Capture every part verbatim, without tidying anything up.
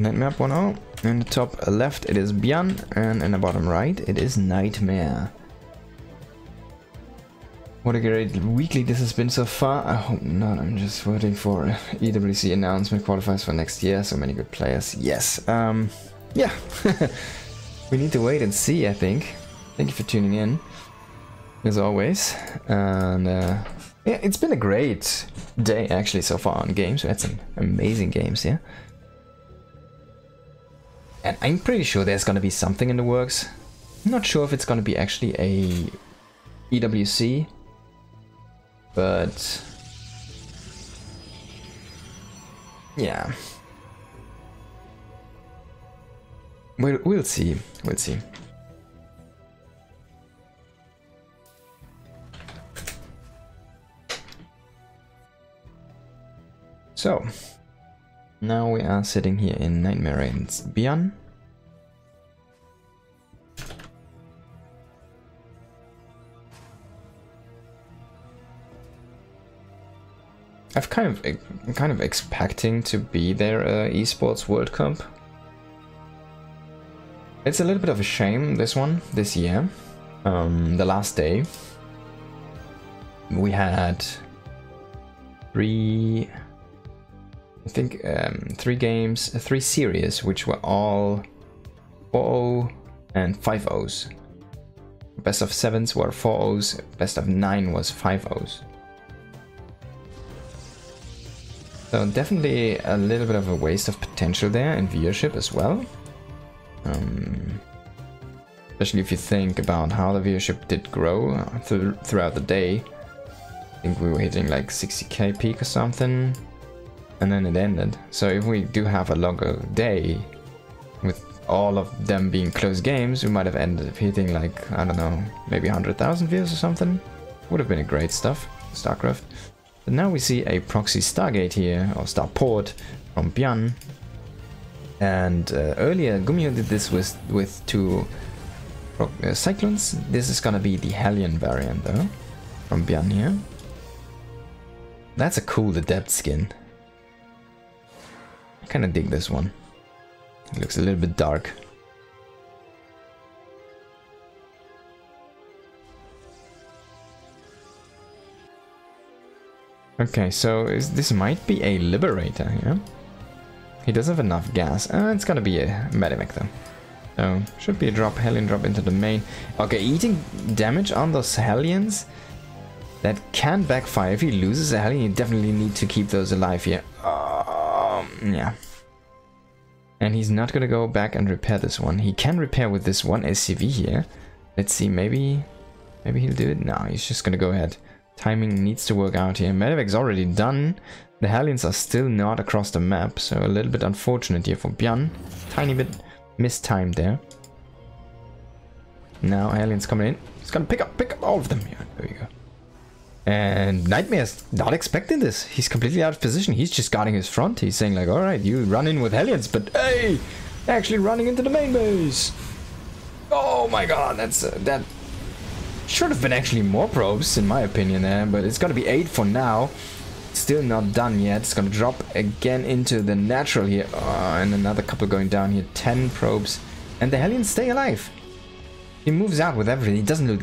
Nightmare one oh. In the top left it is Byun, and in the bottom right it is Nightmare. What a great weekly this has been so far. I hope not. I'm just waiting for E W C announcement, qualifies for next year. So many good players. Yes. Um, yeah. We need to wait and see, I think. Thank you for tuning in, as always. And uh, yeah, it's been a great day, actually, so far on games. We had some amazing games here. And I'm pretty sure there's going to be something in the works. I'm not sure if it's going to be actually a E W C. But yeah, we'll, we'll see, we'll see. So now we are sitting here in Nightmare and Byun. I've kind of, I'm kind of expecting to be their uh, Esports World Cup. It's a little bit of a shame, this one, this year. Um, the last day, we had three, I think, um, three games, three series, which were all four oh and five ohs. Best of sevens were four ohs, best of nine was five ohs. So definitely a little bit of a waste of potential there in viewership as well. Um, especially if you think about how the viewership did grow th throughout the day. I think we were hitting like sixty K peak or something, and then it ended. So if we do have a longer day with all of them being close games, we might have ended up hitting like, I don't know, maybe one hundred thousand views or something. Would have been a great stuff, StarCraft. But now we see a proxy Stargate here, or Starport, from Byun. And uh, earlier Gumiho did this with, with two uh, Cyclones. This is gonna be the Hellion variant though, from Byun here. That's a cool Adept skin. I kinda dig this one. It looks a little bit dark. Okay, so is, this might be a Liberator, yeah? He doesn't have enough gas. Uh, it's gonna be a Medivac though. So, should be a drop, Hellion drop into the main. Okay, eating damage on those Hellions, that can backfire. If he loses a Hellion, you definitely need to keep those alive here. Um, yeah. And he's not gonna go back and repair this one. He can repair with this one S C V here. Let's see, maybe, maybe he'll do it? No, he's just gonna go ahead. Timing needs to work out here. Medivac's already done. The Hellions are still not across the map, so a little bit unfortunate here for Byun. Tiny bit mistimed there. Now Hellions coming in. He's gonna pick up, pick up all of them. Yeah, there you go. And Nightmare's not expecting this. He's completely out of position. He's just guarding his front. He's saying like, all right, you run in with Hellions, but hey, actually running into the main base. Oh my God, that's uh, that. Should have been actually more probes, in my opinion, there, but it's gonna be eight for now. Still not done yet. It's gonna drop again into the natural here. Oh, and another couple going down here. Ten probes, and the Hellions stay alive. He moves out with everything. He doesn't lose,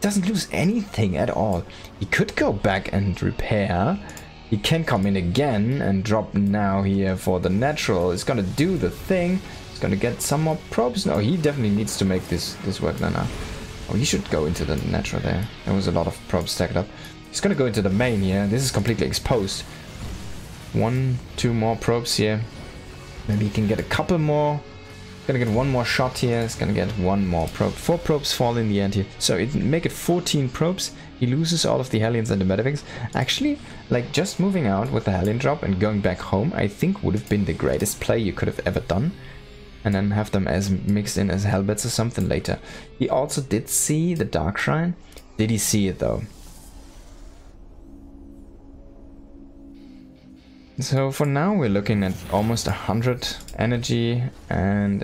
doesn't lose anything at all. He could go back and repair. He can come in again and drop now here for the natural. It's gonna do the thing. It's gonna get some more probes. No, he definitely needs to make this this work now. now. Oh, he should go into the natural there. There was a lot of probes stacked up. He's gonna go into the main here. This is completely exposed. One, two more probes here. Maybe he can get a couple more. He's gonna get one more shot here. He's gonna get one more probe. Four probes fall in the end here. So it make it fourteen probes. He loses all of the Hellions and the Medivacs. Actually, like just moving out with the Hellion drop and going back home, I think would have been the greatest play you could have ever done. And then have them as mixed in as Hellbats or something later. He also did see the Dark Shrine. Did he see it though? So for now we're looking at almost one hundred energy and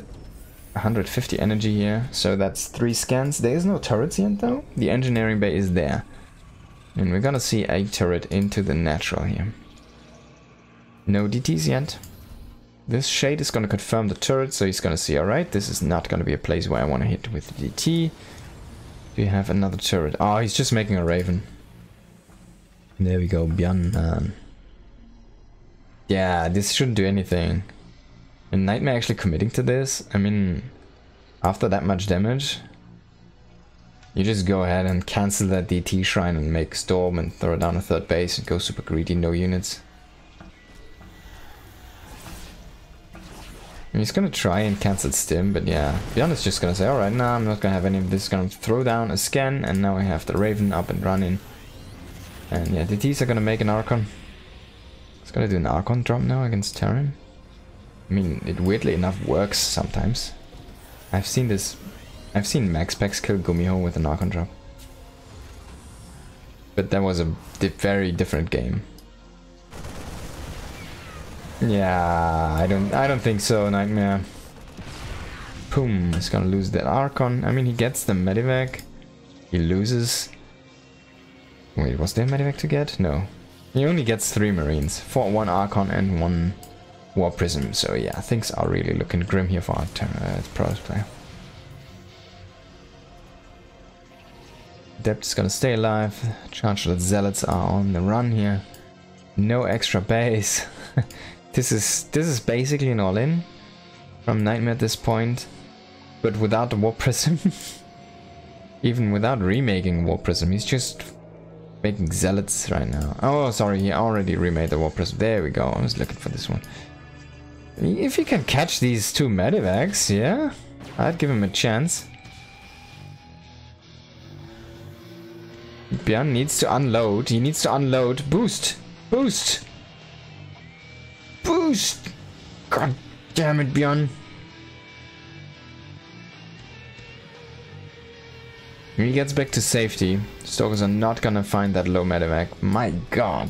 one hundred fifty energy here. So that's three scans. There is no turrets yet though. The engineering bay is there. And we're gonna see a turret into the natural here. No D Ts yet. This shade is going to confirm the turret, so he's going to see, alright, this is not going to be a place where I want to hit with D T. We have another turret. Oh, he's just making a raven. There we go, Byun. Um, yeah, this shouldn't do anything. And Nightmare actually committing to this, I mean, after that much damage, you just go ahead and cancel that D T shrine and make Storm and throw down a third base and go super greedy, no units. I mean, he's gonna try and cancel Stim, but yeah, Byun is just gonna say, alright, nah, I'm not gonna have any of this, gonna throw down a scan, and now I have the Raven up and running. And yeah, D Ts are gonna make an Archon. It's gonna do an Archon drop now against Terran. I mean, it weirdly enough works sometimes. I've seen this... I've seen Maxpex kill Gumiho with an Archon drop. But that was a di very different game. Yeah, I don't I don't think so, Nightmare. Boom, he's gonna lose that Archon. I mean, he gets the Medivac. He loses... Wait, was there a Medivac to get? No. He only gets three Marines. For one Archon and one... War Prism, so yeah, things are really looking grim here for our uh, Protoss player. Adept is gonna stay alive, Chargelet Zealots are on the run here. No extra base. this is this is basically an all-in from Nightmare at this point, but without the War Prism. Even without remaking War Prism, he's just making Zealots right now. Oh, sorry, he already remade the War Prism. There we go, I was looking for this one. If he can catch these two Medivacs, yeah, I'd give him a chance. Byun needs to unload. He needs to unload. Boost! Boost! Boost! God damn it, Byun! He gets back to safety. Stalkers are not gonna find that low Medivac. My god!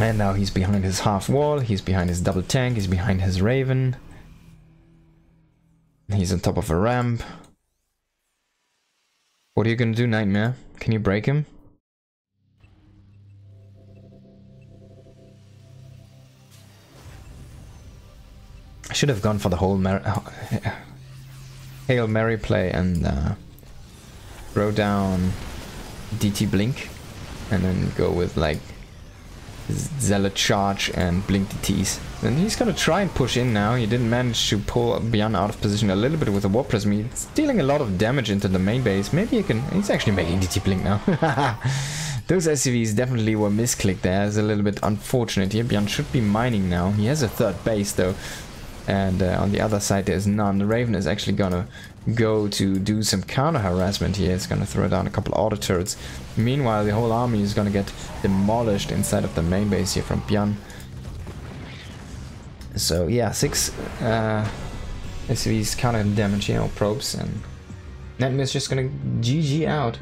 And now he's behind his half wall, he's behind his double tank, he's behind his Raven. He's on top of a ramp. What are you gonna do, Nightmare? Can you break him? I should have gone for the whole Mar Hail Mary play and uh, throw down D T Blink and then go with like Zealot charge and blink D Ts. And he's gonna try and push in now. He didn't manage to pull Byun out of position a little bit with the War Prism. He's dealing a lot of damage into the main base. Maybe he can... He's actually making D T blink now. Those S C Vs definitely were misclicked there. It's a little bit unfortunate here. Byun should be mining now. He has a third base though. And uh, on the other side there's none. The Raven is actually gonna go to do some counter harassment here. It's gonna throw down a couple auto turrets. Meanwhile, the whole army is gonna get demolished inside of the main base here from Byun. So yeah, six uh, S C Vs counter damage here, or probes, and Nightmare is just gonna G G out.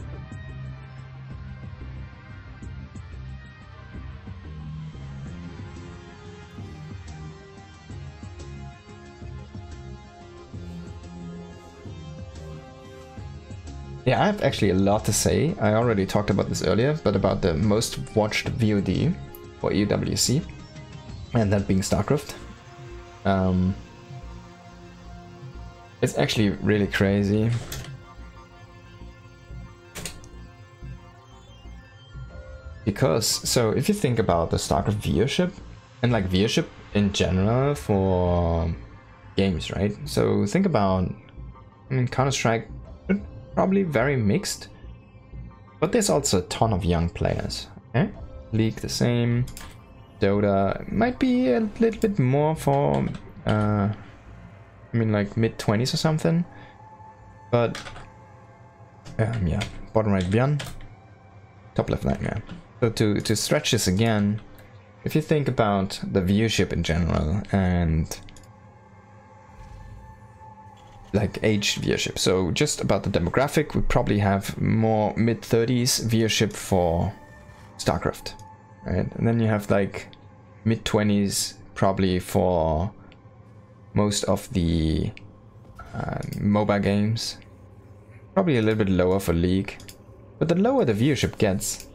Yeah, I have actually a lot to say. I already talked about this earlier, but about the most watched V O D for E W C, and that being StarCraft. Um, it's actually really crazy. Because, so if you think about the StarCraft viewership, and like viewership in general for games, right? So think about, I mean, Counter-Strike, probably very mixed, but there's also a ton of young players. Okay? League the same, Dota might be a little bit more for, uh, I mean like mid twenties or something, but um, yeah, bottom right Byun, top left Nightmare. So to, to stretch this again, if you think about the viewership in general and like age viewership, so just about the demographic, we probably have more mid thirties viewership for StarCraft, right? And then you have like mid twenties probably for most of the uh, MOBA games, probably a little bit lower for League, but the lower the viewership gets,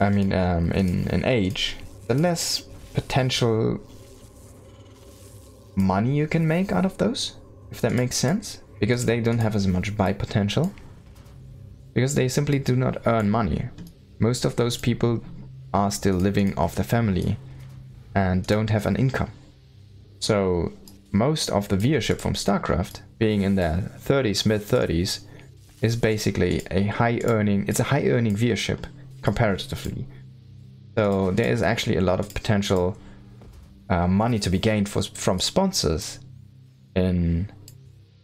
I mean um, in, in age, the less potential money you can make out of those, if that makes sense, because they don't have as much buy potential, because they simply do not earn money. Most of those people are still living off the family and don't have an income. So most of the viewership from StarCraft, being in their thirties, mid thirties, is basically a high earning, it's a high earning viewership comparatively. So there is actually a lot of potential uh, money to be gained for, from sponsors in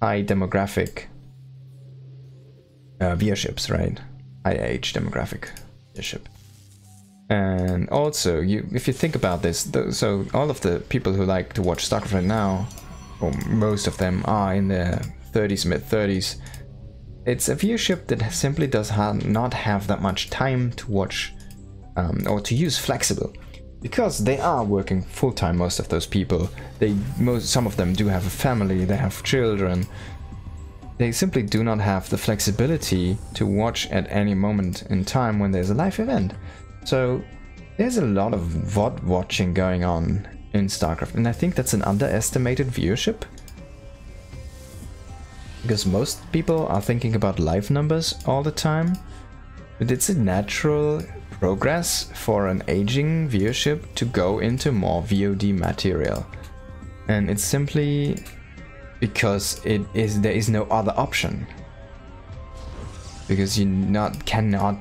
high demographic uh, viewerships, right? High age demographic viewership. And also, you, if you think about this, th so all of the people who like to watch StarCraft right now, or most of them, are in their thirties, mid thirties. It's a viewership that simply does ha not have that much time to watch um, or to use Flexible, because they are working full-time, most of those people. They most, some of them do have a family, they have children. They simply do not have the flexibility to watch at any moment in time when there's a live event. So there's a lot of V O D watching going on in StarCraft, and I think that's an underestimated viewership, because most people are thinking about live numbers all the time. But it's a natural progress for an aging viewership to go into more V O D material, and it's simply because it is there is no other option, because you not cannot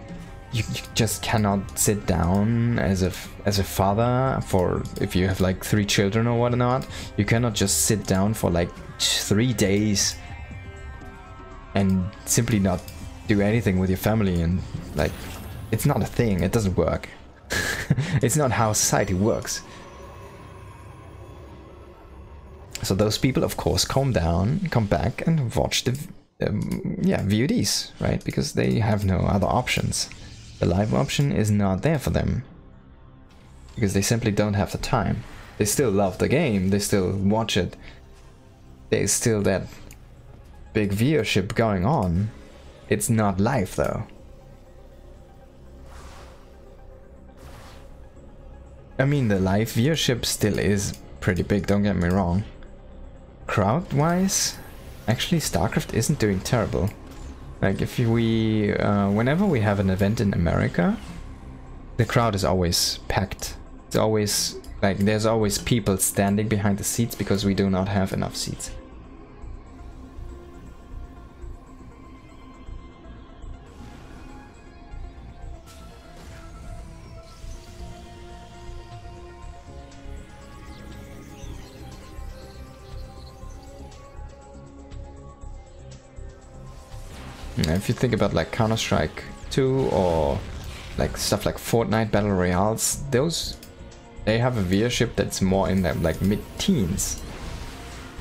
you just cannot sit down as a as a father for, if you have like three children or whatnot, you cannot just sit down for like three days and simply not do anything with your family, and like, it's not a thing, it doesn't work. It's not how society works. So those people, of course, calm down, come back and watch the um, yeah V O Ds, right? Because they have no other options. The live option is not there for them, because they simply don't have the time. They still love the game, they still watch it, there's still that big viewership going on. It's not live though. I mean, the live viewership still is pretty big, don't get me wrong. Crowd-wise, actually StarCraft isn't doing terrible. Like, if we, uh, whenever we have an event in America, the crowd is always packed. It's always, like, there's always people standing behind the seats, because we do not have enough seats. If you think about like Counter-Strike two or like stuff like Fortnite Battle Royales, those, they have a viewership that's more in that like mid-teens.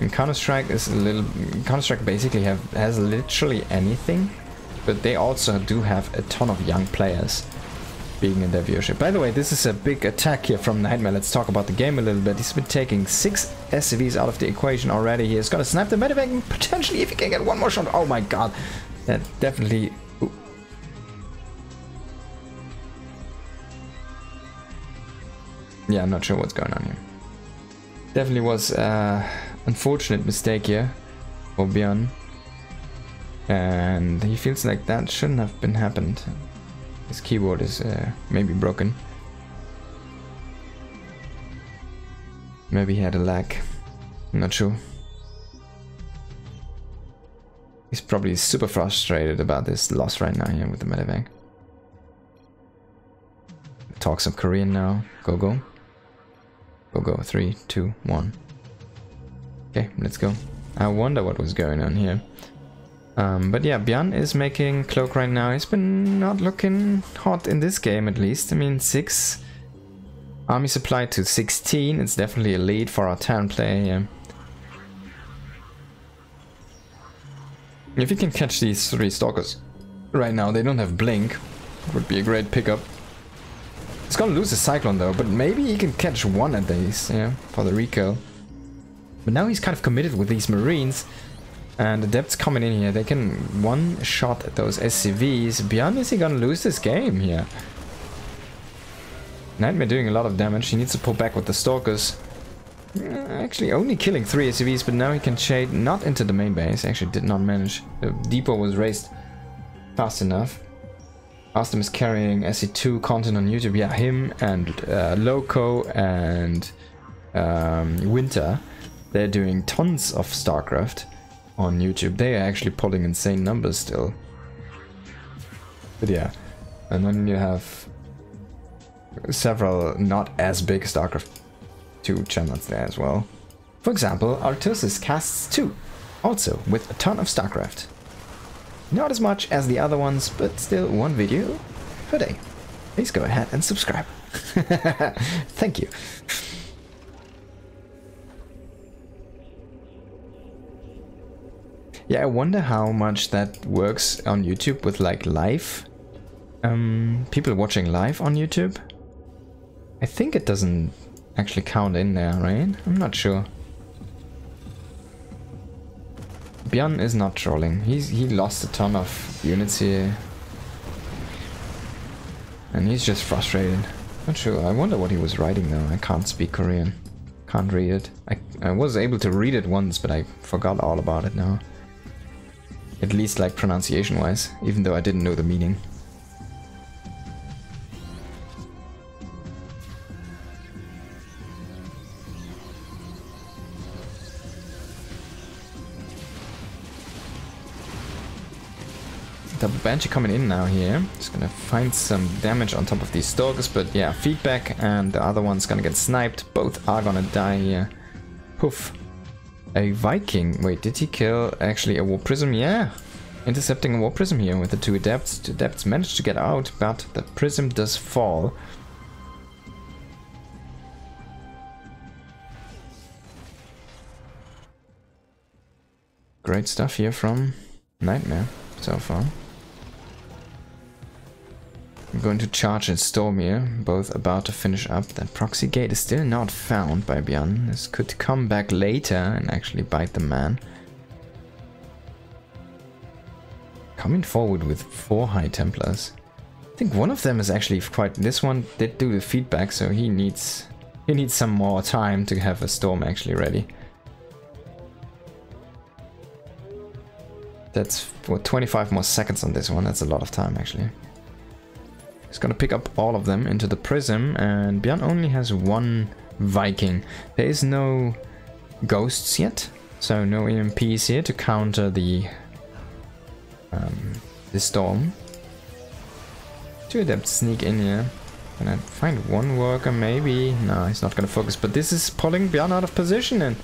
And Counter-Strike is a little, Counter-Strike basically have, has literally anything, but they also do have a ton of young players being in their viewership. By the way, this is a big attack here from Nightmare. Let's talk about the game a little bit. He's been taking six S C Vs out of the equation already. He's gonna snipe the medivac and potentially, if he can get one more shot, oh my god. That definitely... Ooh. Yeah, I'm not sure what's going on here. Definitely was an uh, unfortunate mistake here for Byun. And he feels like that shouldn't have been happened. His keyboard is uh, maybe broken. Maybe he had a lag. I'm not sure. He's probably super frustrated about this loss right now here with the medivac. Talk some Korean now. Go, go. Go, go. Three, two, one. Okay, let's go. I wonder what was going on here. Um, but yeah, Byun is making cloak right now. He's been not looking hot in this game, at least. I mean, six army supply to sixteen. It's definitely a lead for our Terran player here. If you can catch these three stalkers right now, they don't have blink. Would be a great pickup. It's gonna lose the cyclone though, but maybe he can catch one of these, yeah, for the recoil. But now he's kind of committed with these marines, and the depth's coming in here. They can one shot at those S C Vs. Byun, is he gonna lose this game here? Nightmare doing a lot of damage. He needs to pull back with the Stalkers. Actually only killing three A C Vs, but now he can shade not into the main base. Actually did not manage. The depot was raised fast enough. Astom is carrying S C two content on YouTube. Yeah, him and uh, Loco and um, Winter. They're doing tons of StarCraft on YouTube. They are actually pulling insane numbers still. But yeah. And then you have several not as big StarCraft two channels there as well. For example, Artosis casts two, also with a ton of StarCraft. Not as much as the other ones, but still one video per day. Please go ahead and subscribe. Thank you. Yeah, I wonder how much that works on YouTube with like live. Um, people watching live on YouTube. I think it doesn't actually count in there, right? I'm not sure. Byun is not trolling. He's, he lost a ton of units here. And he's just frustrated. Not sure. I wonder what he was writing though. I can't speak Korean. Can't read it. I, I was able to read it once, but I forgot all about it now. At least like pronunciation wise, even though I didn't know the meaning. Double Banshee coming in now here. Just gonna find some damage on top of these Stalkers, but yeah, feedback, and the other one's gonna get sniped. Both are gonna die here. Poof. A Viking. Wait, did he kill actually a War Prism? Yeah! Intercepting a War Prism here with the two Adepts. Two Adepts managed to get out, but the Prism does fall. Great stuff here from Nightmare so far. I'm going to charge and storm here, both about to finish up. That proxy gate is still not found by Byun. This could come back later and actually bite the man. Coming forward with four High Templars. I think one of them is actually quite... This one did do the feedback, so he needs... He needs some more time to have a storm actually ready. That's for twenty-five more seconds on this one. That's a lot of time actually. He's gonna pick up all of them into the Prism, and Byun only has one Viking. There is no ghosts yet, so no E M Ps here to counter the, um, the storm. Two Adepts sneak in here. Can I find one worker maybe? No, he's not gonna focus, but this is pulling Byun out of position, and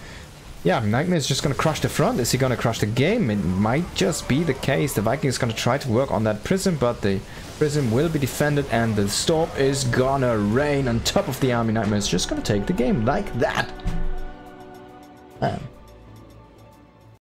yeah, Nightmare is just gonna crush the front. Is he gonna crush the game? It might just be the case. The Viking is gonna try to work on that Prism, but the Prism will be defended, and the storm is gonna rain on top of the army. Nightmare is just gonna take the game like that. Man.